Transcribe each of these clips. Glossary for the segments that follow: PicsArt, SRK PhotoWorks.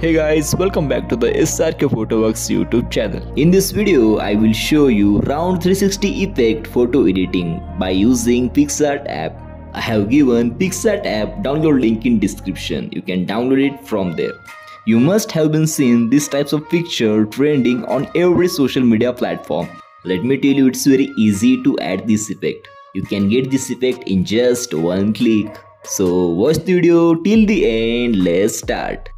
Hey guys, welcome back to the SRK PhotoWorks YouTube channel. In this video, I will show you round 360 effect photo editing by using PicsArt app. I have given PicsArt app download link in description. You can download it from there. You must have been seeing these types of picture trending on every social media platform. Let me tell you, it's very easy to add this effect. You can get this effect in just one click. So watch the video till the end. Let's start.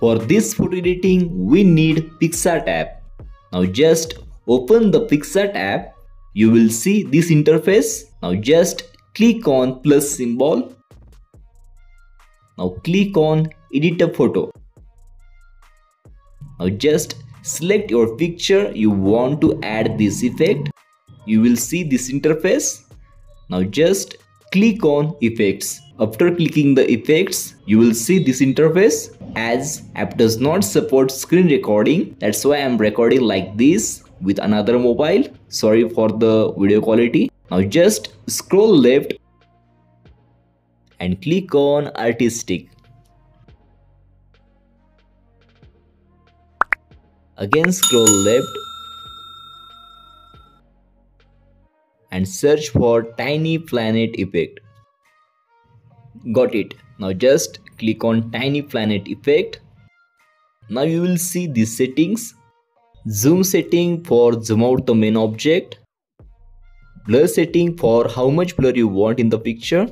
For this photo editing, we need PicsArt app. Now just open the PicsArt app. You will see this interface. Now just click on plus symbol. Now click on edit a photo. Now just select your picture you want to add this effect. You will see this interface. Now just click on effects. After clicking the effects, you will see this interface. As app does not support screen recording, that's why I'm recording like this with another mobile. Sorry for the video quality. Now just scroll left and click on artistic. Again scroll left and search for tiny planet effect. Got it. Now just click on tiny planet effect. Now you will see these settings. Zoom setting for zoom out the main object. Blur setting for how much blur you want in the picture.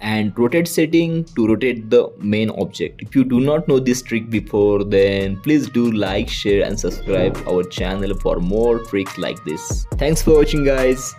And rotate setting to rotate the main object. If you do not know this trick before, then please do like, share and subscribe our channel for more tricks like this. Thanks for watching guys.